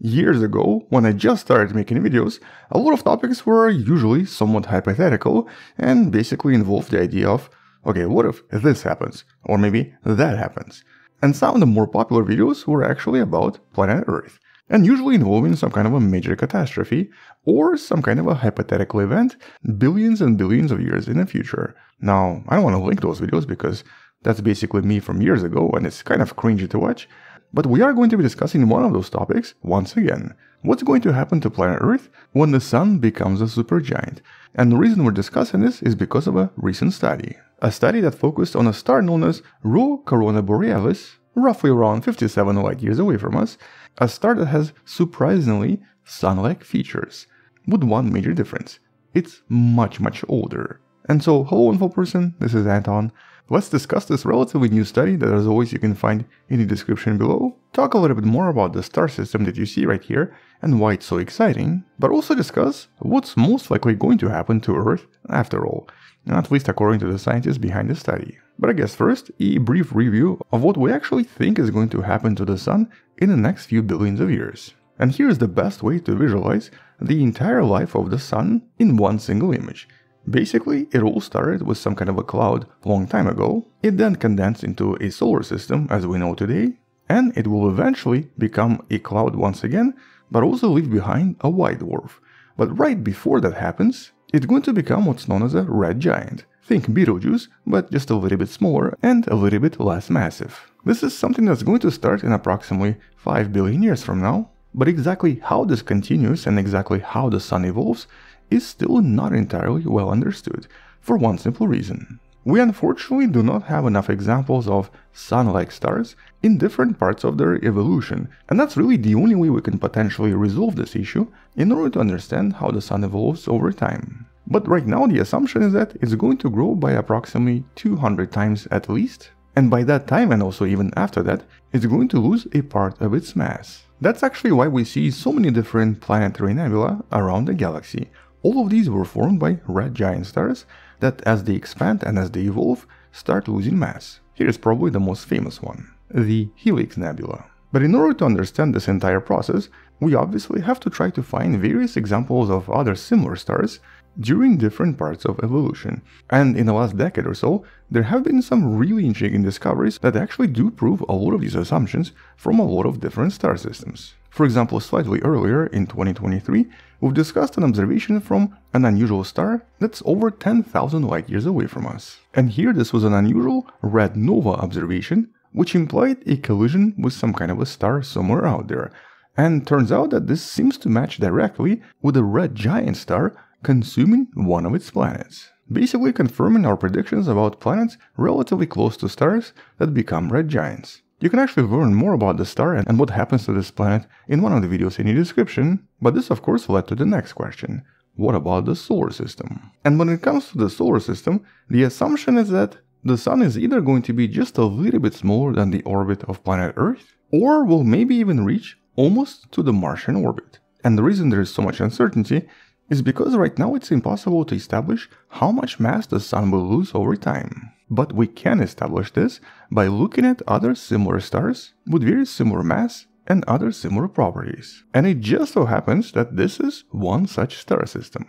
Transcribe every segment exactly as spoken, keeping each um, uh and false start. Years ago, when I just started making videos, a lot of topics were usually somewhat hypothetical and basically involved the idea of, okay, what if this happens, or maybe that happens. And some of the more popular videos were actually about planet Earth, and usually involving some kind of a major catastrophe, or some kind of a hypothetical event billions and billions of years in the future. Now, I don't want to link those videos because that's basically me from years ago and it's kind of cringy to watch. But we are going to be discussing one of those topics once again. What's going to happen to planet Earth when the Sun becomes a supergiant? And the reason we're discussing this is because of a recent study. A study that focused on a star known as Rho Coronae Borealis, roughly around fifty-seven light years away from us, a star that has surprisingly sun-like features, with one major difference. It's much, much older. And so, hello info person, this is Anton. Let's discuss this relatively new study that, as always, you can find in the description below, talk a little bit more about the star system that you see right here and why it's so exciting, but also discuss what's most likely going to happen to Earth after all, at least according to the scientists behind the study. But I guess first, a brief review of what we actually think is going to happen to the Sun in the next few billions of years. And here's the best way to visualize the entire life of the Sun in one single image. Basically, it all started with some kind of a cloud long time ago, it then condensed into a solar system as we know today, and it will eventually become a cloud once again, but also leave behind a white dwarf. But right before that happens, it's going to become what's known as a red giant. Think Betelgeuse, but just a little bit smaller and a little bit less massive. This is something that's going to start in approximately five billion years from now, but exactly how this continues and exactly how the Sun evolves is still not entirely well understood, for one simple reason. We unfortunately do not have enough examples of sun-like stars in different parts of their evolution, and that's really the only way we can potentially resolve this issue in order to understand how the Sun evolves over time. But right now the assumption is that it's going to grow by approximately two hundred times at least, and by that time, and also even after that, it's going to lose a part of its mass. That's actually why we see so many different planetary nebulae around the galaxy. All of these were formed by red giant stars that, as they expand and as they evolve, start losing mass. Here is probably the most famous one, the Helix Nebula. But in order to understand this entire process, we obviously have to try to find various examples of other similar stars during different parts of evolution. And in the last decade or so, there have been some really intriguing discoveries that actually do prove a lot of these assumptions from a lot of different star systems. For example, slightly earlier in twenty twenty-three, we've discussed an observation from an unusual star that's over ten thousand light years away from us. And here this was an unusual red nova observation, which implied a collision with some kind of a star somewhere out there. And turns out that this seems to match directly with a red giant star consuming one of its planets, basically confirming our predictions about planets relatively close to stars that become red giants. You can actually learn more about the star and what happens to this planet in one of the videos in the description, but this of course led to the next question. What about the solar system? And when it comes to the solar system, the assumption is that the Sun is either going to be just a little bit smaller than the orbit of planet Earth, or will maybe even reach almost to the Martian orbit. And the reason there is so much uncertainty is because right now it's impossible to establish how much mass the Sun will lose over time. But we can establish this by looking at other similar stars with very similar mass and other similar properties. And it just so happens that this is one such star system.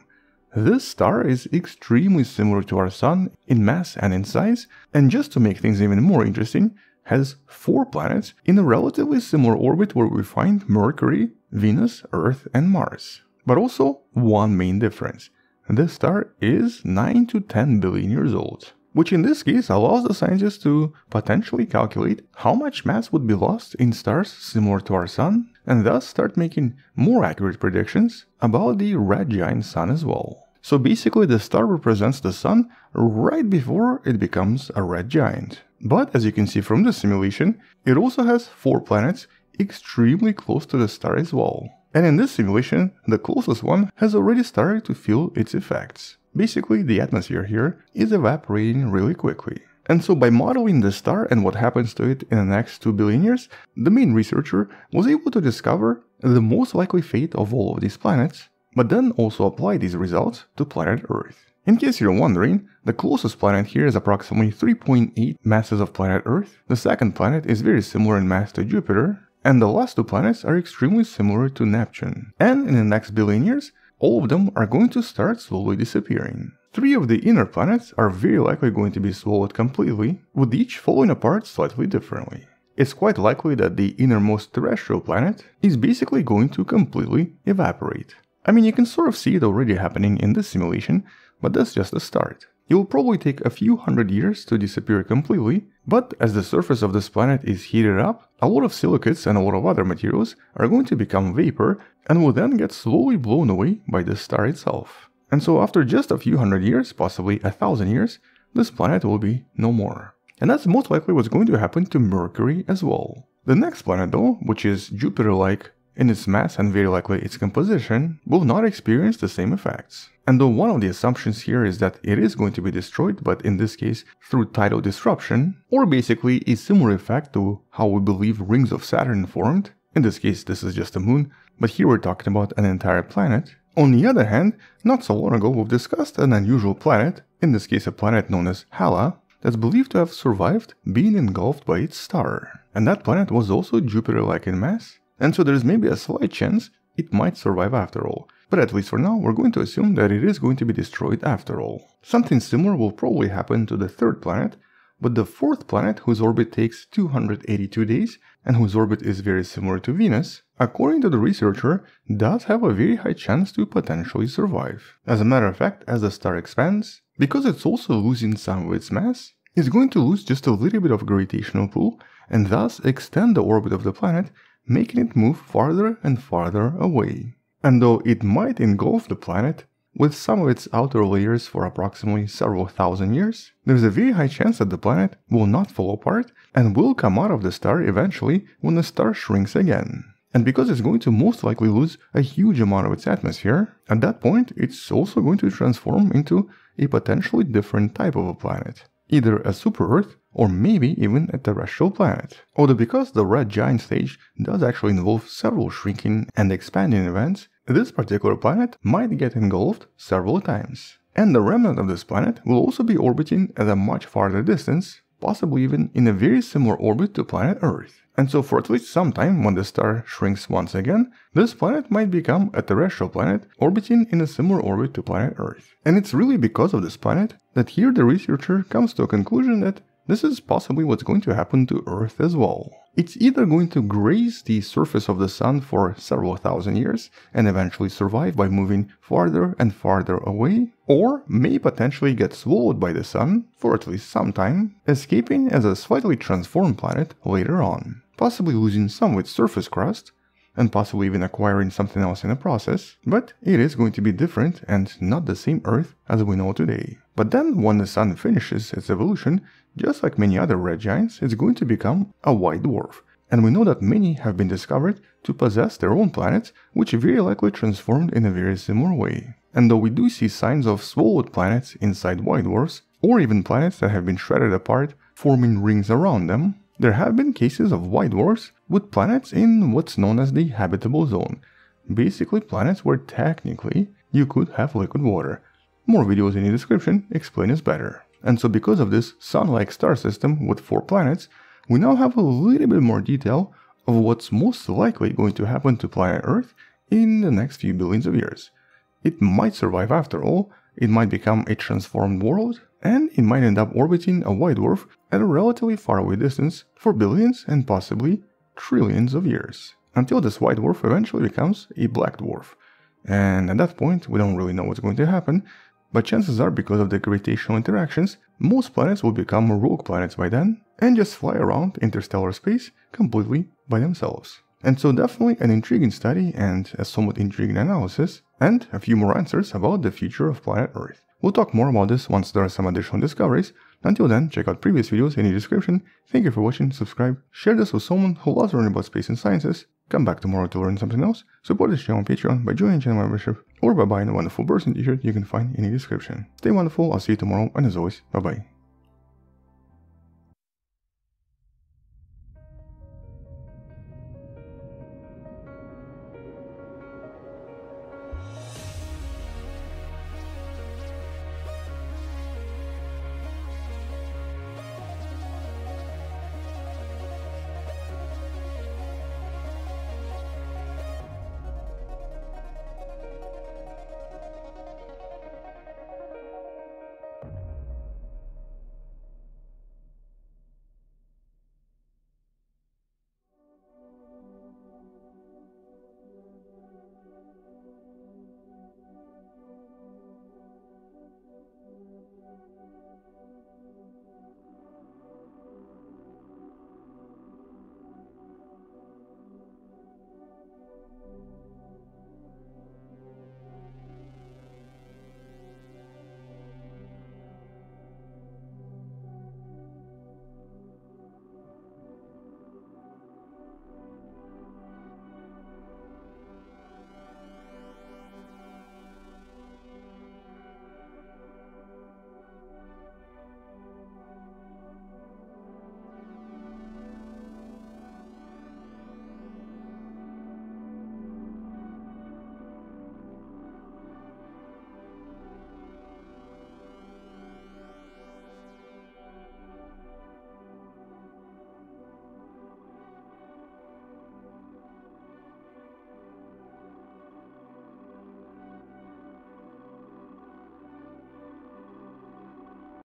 This star is extremely similar to our Sun in mass and in size, and just to make things even more interesting, has four planets in a relatively similar orbit where we find Mercury, Venus, Earth, and Mars. But also one main difference. This star is nine to ten billion years old, which in this case allows the scientists to potentially calculate how much mass would be lost in stars similar to our Sun, and thus start making more accurate predictions about the red giant Sun as well. So basically the star represents the Sun right before it becomes a red giant. But as you can see from this simulation, it also has four planets extremely close to the star as well. And in this simulation, the closest one has already started to feel its effects. Basically, the atmosphere here is evaporating really quickly. And so by modeling the star and what happens to it in the next two billion years, the main researcher was able to discover the most likely fate of all of these planets, but then also apply these results to planet Earth. In case you're wondering, the closest planet here is approximately three point eight masses of planet Earth, the second planet is very similar in mass to Jupiter, And the last two planets are extremely similar to Neptune. And in the next billion years, all of them are going to start slowly disappearing. Three of the inner planets are very likely going to be swallowed completely, with each falling apart slightly differently. It's quite likely that the innermost terrestrial planet is basically going to completely evaporate. I mean, you can sort of see it already happening in this simulation, but that's just a start. It will probably take a few hundred years to disappear completely, but as the surface of this planet is heated up, a lot of silicates and a lot of other materials are going to become vapor and will then get slowly blown away by the star itself. And so after just a few hundred years, possibly a thousand years, this planet will be no more. And that's most likely what's going to happen to Mercury as well. The next planet though, which is Jupiter-like in its mass and very likely its composition, will not experience the same effects. And though one of the assumptions here is that it is going to be destroyed, but in this case through tidal disruption, or basically a similar effect to how we believe rings of Saturn formed, in this case this is just a moon, but here we're talking about an entire planet. On the other hand, not so long ago we've discussed an unusual planet, in this case a planet known as Halla, that's believed to have survived being engulfed by its star. And that planet was also Jupiter-like in mass, and so there's maybe a slight chance it might survive after all, but at least for now we're going to assume that it is going to be destroyed after all. Something similar will probably happen to the third planet, but the fourth planet, whose orbit takes two hundred eighty-two days and whose orbit is very similar to Venus, according to the researcher, does have a very high chance to potentially survive. As a matter of fact, as the star expands, because it's also losing some of its mass, it's going to lose just a little bit of gravitational pull and thus extend the orbit of the planet, making it move farther and farther away. And though it might engulf the planet with some of its outer layers for approximately several thousand years, there's a very high chance that the planet will not fall apart and will come out of the star eventually when the star shrinks again. And because it's going to most likely lose a huge amount of its atmosphere, at that point it's also going to transform into a potentially different type of a planet, either a super-Earth or maybe even a terrestrial planet. Although because the red giant stage does actually involve several shrinking and expanding events, this particular planet might get engulfed several times. And the remnant of this planet will also be orbiting at a much farther distance, possibly even in a very similar orbit to planet Earth. And so for at least some time, when the star shrinks once again, this planet might become a terrestrial planet orbiting in a similar orbit to planet Earth. And it's really because of this planet that here the researcher comes to a conclusion that this is possibly what's going to happen to Earth as well. It's either going to graze the surface of the Sun for several thousand years and eventually survive by moving farther and farther away, or may potentially get swallowed by the Sun for at least some time, escaping as a slightly transformed planet later on, possibly losing some of its surface crust, and possibly even acquiring something else in the process, but it is going to be different and not the same Earth as we know today. But then, when the Sun finishes its evolution, just like many other red giants, it's going to become a white dwarf. And we know that many have been discovered to possess their own planets, which very likely transformed in a very similar way. And though we do see signs of swallowed planets inside white dwarfs, or even planets that have been shredded apart, forming rings around them, there have been cases of white dwarfs with planets in what's known as the habitable zone, basically planets where technically you could have liquid water. More videos in the description explain this better. And so because of this Sun-like star system with four planets, we now have a little bit more detail of what's most likely going to happen to planet Earth in the next few billions of years. It might survive after all, it might become a transformed world, and it might end up orbiting a white dwarf at a relatively faraway distance for billions and possibly trillions of years, until this white dwarf eventually becomes a black dwarf. And at that point, we don't really know what's going to happen, but chances are, because of the gravitational interactions, most planets will become rogue planets by then and just fly around interstellar space completely by themselves. And so definitely an intriguing study and a somewhat intriguing analysis, and a few more answers about the future of planet Earth. We'll talk more about this once there are some additional discoveries. Until then, check out previous videos in the description. Thank you for watching, subscribe, share this with someone who loves learning about space and sciences, come back tomorrow to learn something else, support this channel on Patreon by joining channel membership, or by buying a wonderful person t-shirt you can find in the description. Stay wonderful, I'll see you tomorrow, and as always, bye bye.